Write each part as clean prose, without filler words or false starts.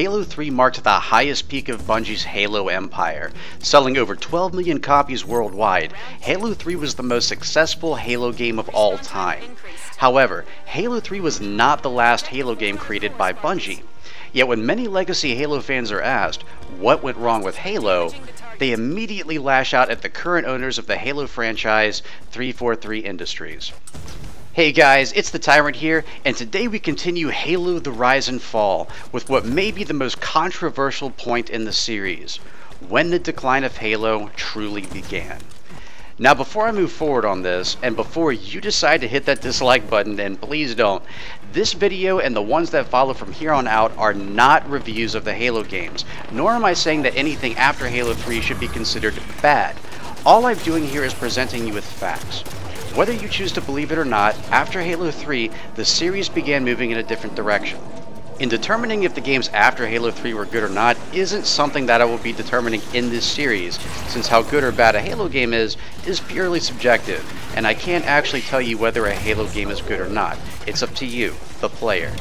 Halo 3 marked the highest peak of Bungie's Halo empire. Selling over 12 million copies worldwide, Halo 3 was the most successful Halo game of all time. However, Halo 3 was not the last Halo game created by Bungie. Yet when many legacy Halo fans are asked, what went wrong with Halo, they immediately lash out at the current owners of the Halo franchise, 343 Industries. Hey guys, it's the Tyrant here, and today we continue Halo The Rise and Fall with what may be the most controversial point in the series, when the decline of Halo truly began. Now before I move forward on this, and before you decide to hit that dislike button, and please don't, this video and the ones that follow from here on out are not reviews of the Halo games, nor am I saying that anything after Halo 3 should be considered bad. All I'm doing here is presenting you with facts. Whether you choose to believe it or not, after Halo 3, the series began moving in a different direction. In determining if the games after Halo 3 were good or not isn't something that I will be determining in this series, since how good or bad a Halo game is purely subjective, and I can't actually tell you whether a Halo game is good or not. It's up to you, the player.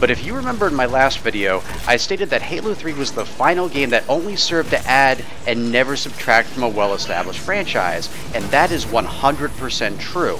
But if you remember in my last video, I stated that Halo 3 was the final game that only served to add and never subtract from a well-established franchise, and that is 100% true.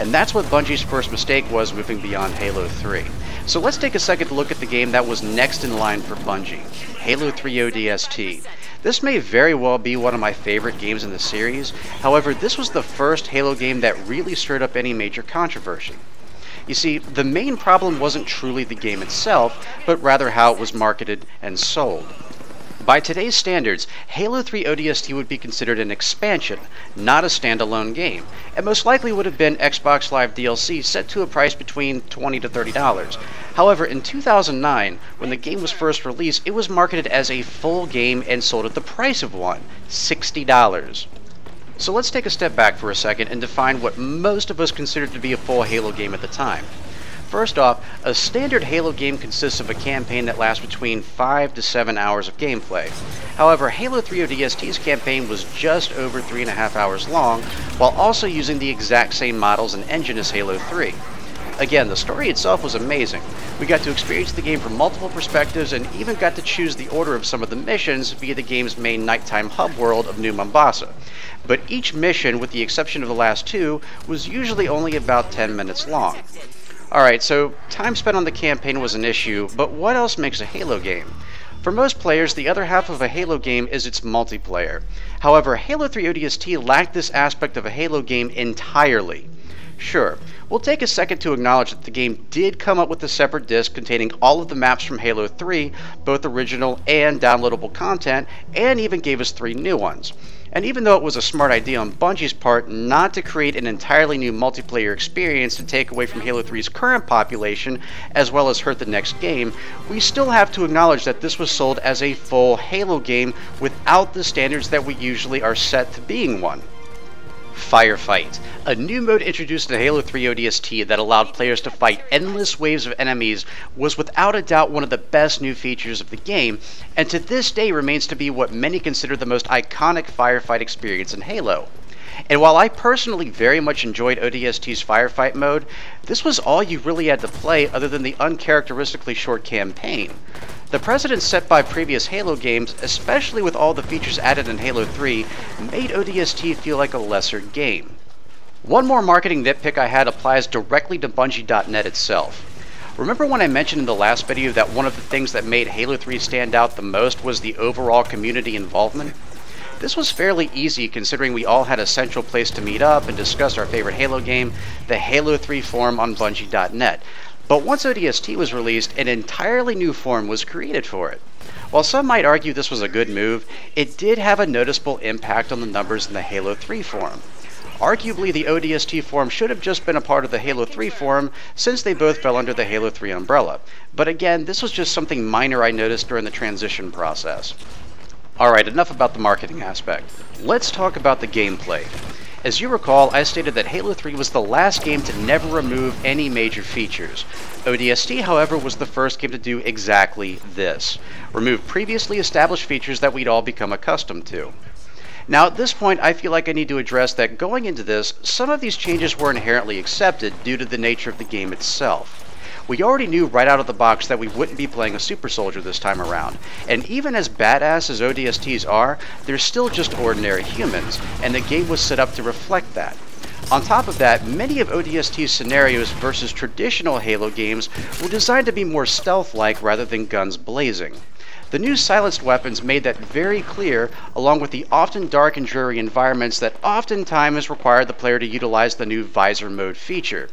And that's what Bungie's first mistake was moving beyond Halo 3. So let's take a second to look at the game that was next in line for Bungie, Halo 3 ODST. This may very well be one of my favorite games in the series, however this was the first Halo game that really stirred up any major controversy. You see, the main problem wasn't truly the game itself, but rather how it was marketed and sold. By today's standards, Halo 3 ODST would be considered an expansion, not a standalone game, and most likely would have been Xbox Live DLC set to a price between $20 to $30. However, in 2009, when the game was first released, it was marketed as a full game and sold at the price of one, $60. So let's take a step back for a second and define what most of us considered to be a full Halo game at the time. First off, a standard Halo game consists of a campaign that lasts between 5 to 7 hours of gameplay. However, Halo 3 ODST's campaign was just over 3.5 hours long, while also using the exact same models and engine as Halo 3. Again, the story itself was amazing. We got to experience the game from multiple perspectives and even got to choose the order of some of the missions via the game's main nighttime hub world of New Mombasa. But each mission, with the exception of the last two, was usually only about 10 minutes long. Alright, so time spent on the campaign was an issue, but what else makes a Halo game? For most players, the other half of a Halo game is its multiplayer. However, Halo 3 ODST lacked this aspect of a Halo game entirely. Sure, we'll take a second to acknowledge that the game did come up with a separate disc containing all of the maps from Halo 3, both original and downloadable content, and even gave us 3 new ones. And even though it was a smart idea on Bungie's part not to create an entirely new multiplayer experience to take away from Halo 3's current population, as well as hurt the next game, we still have to acknowledge that this was sold as a full Halo game without the standards that we usually are set to being one. Firefight, a new mode introduced in Halo 3 ODST that allowed players to fight endless waves of enemies, was without a doubt one of the best new features of the game, and to this day remains to be what many consider the most iconic firefight experience in Halo. And while I personally very much enjoyed ODST's firefight mode, this was all you really had to play other than the uncharacteristically short campaign. The precedent set by previous Halo games, especially with all the features added in Halo 3, made ODST feel like a lesser game. One more marketing nitpick I had applies directly to Bungie.net itself. Remember when I mentioned in the last video that one of the things that made Halo 3 stand out the most was the overall community involvement? This was fairly easy considering we all had a central place to meet up and discuss our favorite Halo game, the Halo 3 forum on Bungie.net. But once ODST was released, an entirely new forum was created for it. While some might argue this was a good move, it did have a noticeable impact on the numbers in the Halo 3 forum. Arguably, the ODST forum should have just been a part of the Halo 3 forum since they both fell under the Halo 3 umbrella. But again, this was just something minor I noticed during the transition process. Alright, enough about the marketing aspect. Let's talk about the gameplay. As you recall, I stated that Halo 3 was the last game to never remove any major features. ODST, however, was the first game to do exactly this. Remove previously established features that we'd all become accustomed to. Now at this point, I feel like I need to address that going into this, some of these changes were inherently accepted due to the nature of the game itself. We already knew right out of the box that we wouldn't be playing a super soldier this time around, and even as badass as ODSTs are, they're still just ordinary humans, and the game was set up to reflect that. On top of that, many of ODST's scenarios versus traditional Halo games were designed to be more stealth-like rather than guns blazing. The new silenced weapons made that very clear, along with the often dark and dreary environments that oftentimes required the player to utilize the new visor mode feature.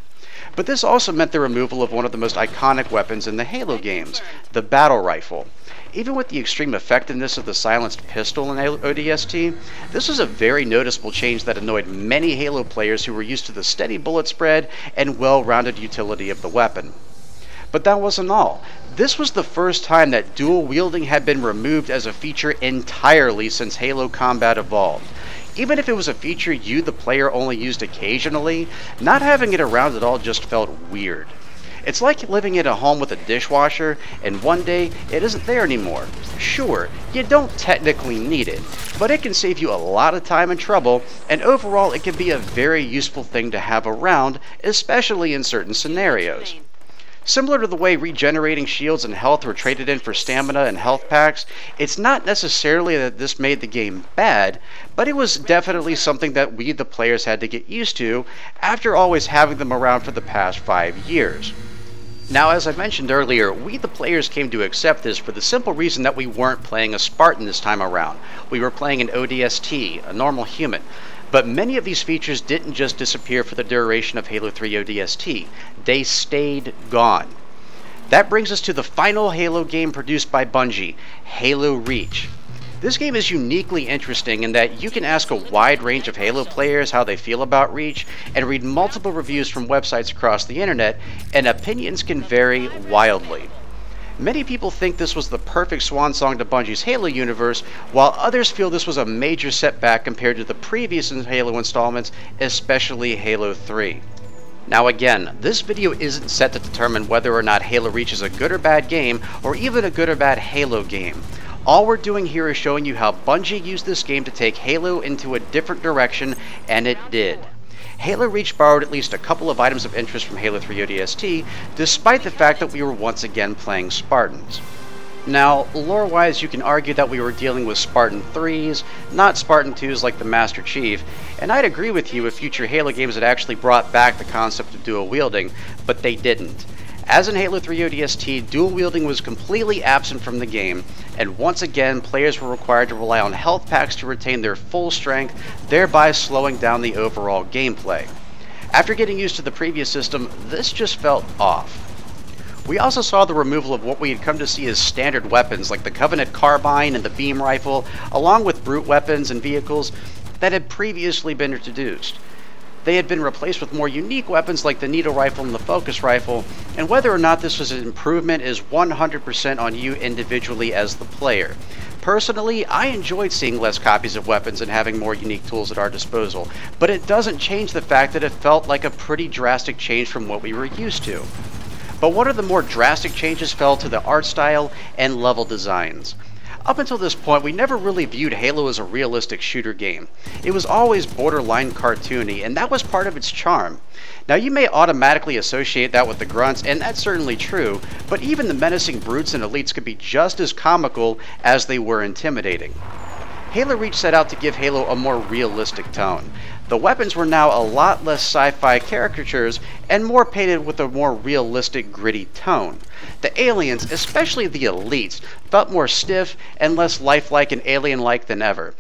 But this also meant the removal of one of the most iconic weapons in the Halo games, the battle rifle. Even with the extreme effectiveness of the silenced pistol in ODST, this was a very noticeable change that annoyed many Halo players who were used to the steady bullet spread and well-rounded utility of the weapon. But that wasn't all. This was the first time that dual wielding had been removed as a feature entirely since Halo Combat evolved. Even if it was a feature you, the player, only used occasionally, not having it around at all just felt weird. It's like living at a home with a dishwasher, and one day it isn't there anymore. Sure, you don't technically need it, but it can save you a lot of time and trouble, and overall it can be a very useful thing to have around, especially in certain scenarios. Similar to the way regenerating shields and health were traded in for stamina and health packs, it's not necessarily that this made the game bad, but it was definitely something that we, the players, had to get used to after always having them around for the past 5 years. Now, as I mentioned earlier, we the players came to accept this for the simple reason that we weren't playing a Spartan this time around. We were playing an ODST, a normal human. But many of these features didn't just disappear for the duration of Halo 3 ODST. They stayed gone. That brings us to the final Halo game produced by Bungie, Halo Reach. This game is uniquely interesting in that you can ask a wide range of Halo players how they feel about Reach and read multiple reviews from websites across the internet, and opinions can vary wildly. Many people think this was the perfect swan song to Bungie's Halo universe, while others feel this was a major setback compared to the previous Halo installments, especially Halo 3. Now again, this video isn't set to determine whether or not Halo Reach is a good or bad game, or even a good or bad Halo game. All we're doing here is showing you how Bungie used this game to take Halo into a different direction, and it did. Halo Reach borrowed at least a couple of items of interest from Halo 3 ODST, despite the fact that we were once again playing Spartans. Now, lore-wise, you can argue that we were dealing with Spartan 3s, not Spartan 2s like the Master Chief, and I'd agree with you if future Halo games had actually brought back the concept of dual wielding, but they didn't. As in Halo 3 ODST, dual wielding was completely absent from the game, and once again players were required to rely on health packs to retain their full strength, thereby slowing down the overall gameplay. After getting used to the previous system, this just felt off. We also saw the removal of what we had come to see as standard weapons like the Covenant carbine and the beam rifle, along with brute weapons and vehicles that had previously been introduced. They had been replaced with more unique weapons like the needle rifle and the focus rifle, and whether or not this was an improvement is 100% on you individually as the player. Personally, I enjoyed seeing less copies of weapons and having more unique tools at our disposal, but it doesn't change the fact that it felt like a pretty drastic change from what we were used to. But one of the more drastic changes fell to the art style and level designs. Up until this point, we never really viewed Halo as a realistic shooter game. It was always borderline cartoony, and that was part of its charm. Now, you may automatically associate that with the grunts, and that's certainly true, but even the menacing brutes and elites could be just as comical as they were intimidating. Halo Reach set out to give Halo a more realistic tone. The weapons were now a lot less sci-fi caricatures and more painted with a more realistic, gritty tone. The aliens, especially the elites, felt more stiff and less lifelike and alien-like than ever.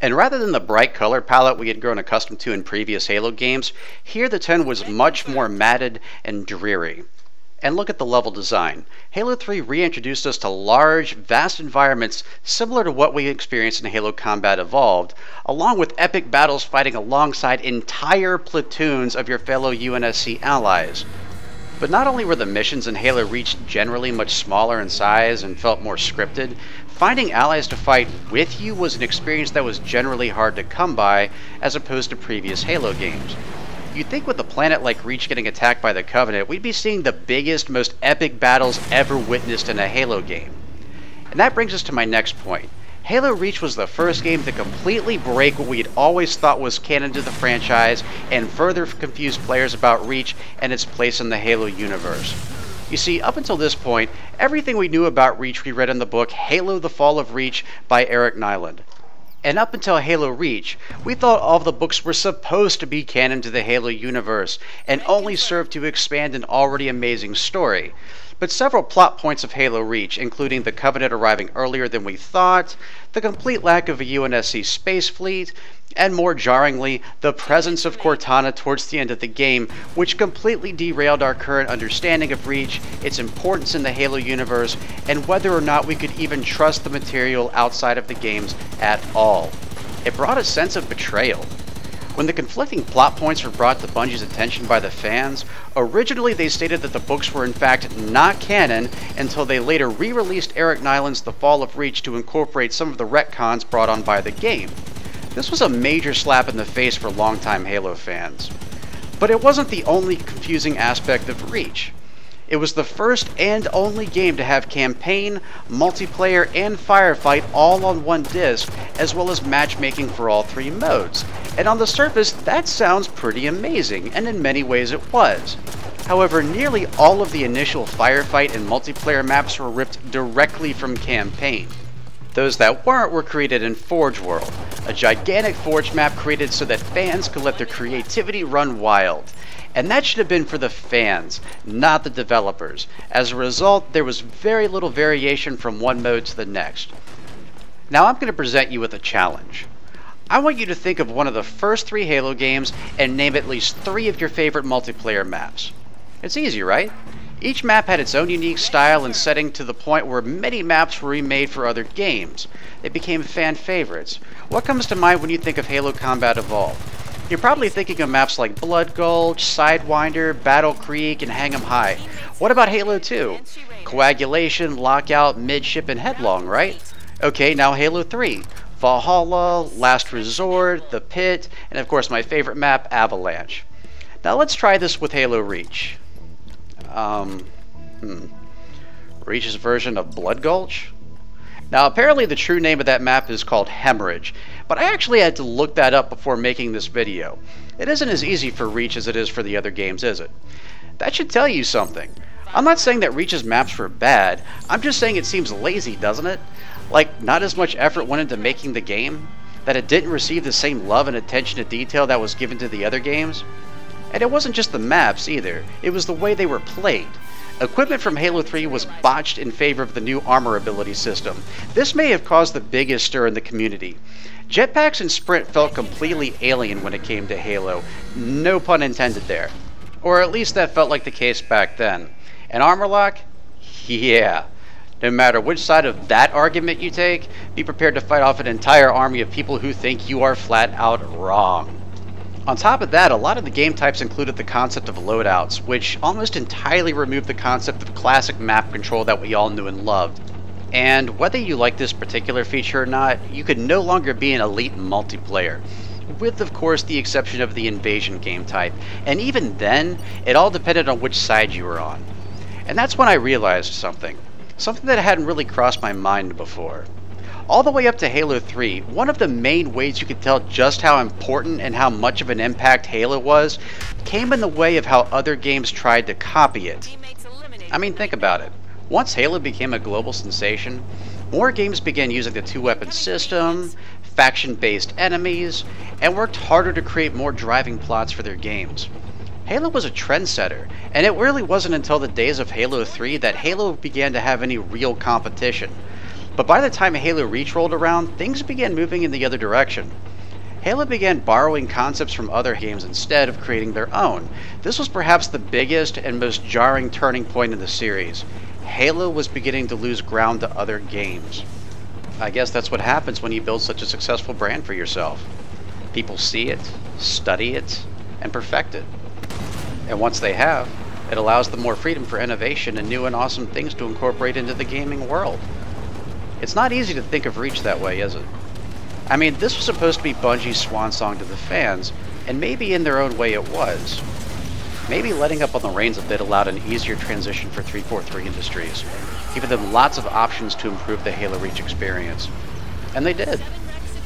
And rather than the bright color palette we had grown accustomed to in previous Halo games, here the tone was much more matted and dreary. And look at the level design. Halo 3 reintroduced us to large, vast environments similar to what we experienced in Halo Combat Evolved, along with epic battles fighting alongside entire platoons of your fellow UNSC allies. But not only were the missions in Halo Reach generally much smaller in size and felt more scripted, finding allies to fight with you was an experience that was generally hard to come by as opposed to previous Halo games. You'd think with a planet like Reach getting attacked by the Covenant, we'd be seeing the biggest, most epic battles ever witnessed in a Halo game. And that brings us to my next point. Halo Reach was the first game to completely break what we had always thought was canon to the franchise and further confuse players about Reach and its place in the Halo universe. You see, up until this point, everything we knew about Reach we read in the book Halo: The Fall of Reach by Eric Nylund. And up until Halo Reach, we thought all of the books were supposed to be canon to the Halo universe and only served to expand an already amazing story. But several plot points of Halo Reach, including the Covenant arriving earlier than we thought, the complete lack of a UNSC space fleet, and more jarringly, the presence of Cortana towards the end of the game, which completely derailed our current understanding of Reach, its importance in the Halo universe, and whether or not we could even trust the material outside of the games at all. It brought a sense of betrayal. When the conflicting plot points were brought to Bungie's attention by the fans, originally they stated that the books were in fact not canon until they later re-released Eric Nylund's The Fall of Reach to incorporate some of the retcons brought on by the game. This was a major slap in the face for longtime Halo fans. But it wasn't the only confusing aspect of Reach. It was the first and only game to have campaign, multiplayer, and firefight all on one disc, as well as matchmaking for all three modes. And on the surface, that sounds pretty amazing, and in many ways it was. However, nearly all of the initial firefight and multiplayer maps were ripped directly from campaign. Those that weren't were created in Forge World, a gigantic Forge map created so that fans could let their creativity run wild. And that should have been for the fans, not the developers. As a result, there was very little variation from one mode to the next. Now I'm going to present you with a challenge. I want you to think of one of the first three Halo games and name at least three of your favorite multiplayer maps. It's easy, right? Each map had its own unique style and setting to the point where many maps were remade for other games. They became fan favorites. What comes to mind when you think of Halo Combat Evolved? You're probably thinking of maps like Blood Gulch, Sidewinder, Battle Creek, and Hang 'em High. What about Halo 2? Coagulation, Lockout, Midship, and Headlong, right? Okay, now Halo 3. Valhalla, Last Resort, The Pit, and of course my favorite map, Avalanche. Now let's try this with Halo Reach. Reach's version of Blood Gulch? Now apparently the true name of that map is called Hemorrhage, but I actually had to look that up before making this video. It isn't as easy for Reach as it is for the other games, is it? That should tell you something. I'm not saying that Reach's maps were bad, I'm just saying it seems lazy, doesn't it? Like, not as much effort went into making the game? That it didn't receive the same love and attention to detail that was given to the other games? And it wasn't just the maps either, it was the way they were played. Equipment from Halo 3 was botched in favor of the new armor ability system. This may have caused the biggest stir in the community. Jetpacks and Sprint felt completely alien when it came to Halo. No pun intended there. Or at least that felt like the case back then. And armor lock? Yeah. No matter which side of that argument you take, be prepared to fight off an entire army of people who think you are flat out wrong. On top of that, a lot of the game types included the concept of loadouts, which almost entirely removed the concept of classic map control that we all knew and loved. And whether you like this particular feature or not, you could no longer be an elite multiplayer, with of course the exception of the invasion game type, and even then, it all depended on which side you were on. And that's when I realized something that hadn't really crossed my mind before. All the way up to Halo 3, one of the main ways you could tell just how important and how much of an impact Halo was came in the way of how other games tried to copy it. I mean, think about it. Once Halo became a global sensation, more games began using the two-weapon system, faction-based enemies, and worked harder to create more driving plots for their games. Halo was a trendsetter, and it really wasn't until the days of Halo 3 that Halo began to have any real competition. But by the time Halo Reach rolled around, things began moving in the other direction. Halo began borrowing concepts from other games instead of creating their own. This was perhaps the biggest and most jarring turning point in the series. Halo was beginning to lose ground to other games. I guess that's what happens when you build such a successful brand for yourself. People see it, study it, and perfect it. And once they have, it allows them more freedom for innovation and new and awesome things to incorporate into the gaming world. It's not easy to think of Reach that way, is it? I mean, this was supposed to be Bungie's swan song to the fans, and maybe in their own way it was. Maybe letting up on the reins a bit allowed an easier transition for 343 Industries, giving them lots of options to improve the Halo Reach experience. And they did.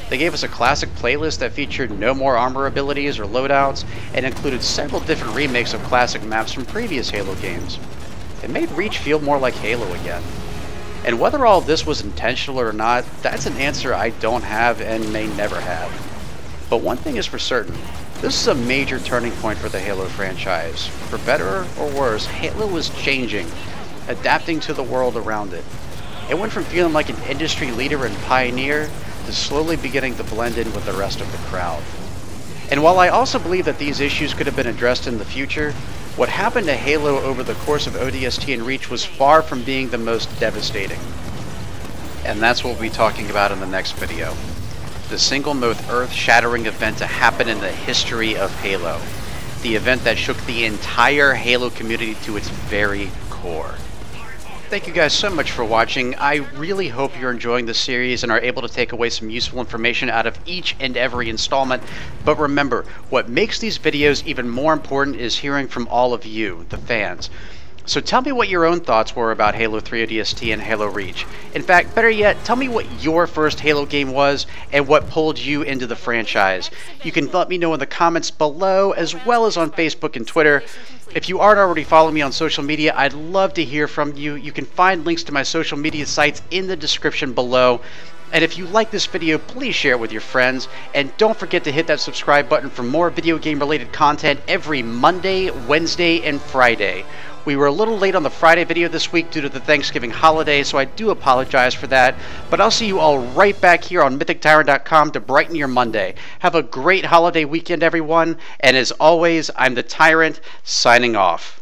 They gave us a classic playlist that featured no more armor abilities or loadouts, and included several different remakes of classic maps from previous Halo games. It made Reach feel more like Halo again. And whether all this was intentional or not, that's an answer I don't have and may never have. But one thing is for certain, this is a major turning point for the Halo franchise. For better or worse, Halo was changing, adapting to the world around it. It went from feeling like an industry leader and pioneer to slowly beginning to blend in with the rest of the crowd. And while I also believe that these issues could have been addressed in the future, what happened to Halo over the course of ODST and Reach was far from being the most devastating. And that's what we'll be talking about in the next video. The single most earth-shattering event to happen in the history of Halo. The event that shook the entire Halo community to its very core. Thank you guys so much for watching. I really hope you're enjoying this series and are able to take away some useful information out of each and every installment. But remember, what makes these videos even more important is hearing from all of you, the fans. So tell me what your own thoughts were about Halo 3 ODST and Halo Reach. In fact, better yet, tell me what your first Halo game was and what pulled you into the franchise. You can let me know in the comments below, as well as on Facebook and Twitter. If you aren't already following me on social media, I'd love to hear from you. You can find links to my social media sites in the description below. And if you like this video, please share it with your friends. And don't forget to hit that subscribe button for more video game related content every Monday, Wednesday, and Friday. We were a little late on the Friday video this week due to the Thanksgiving holiday, so I do apologize for that. But I'll see you all right back here on MythicTyrant.com to brighten your Monday. Have a great holiday weekend, everyone. And as always, I'm the Tyrant, signing off.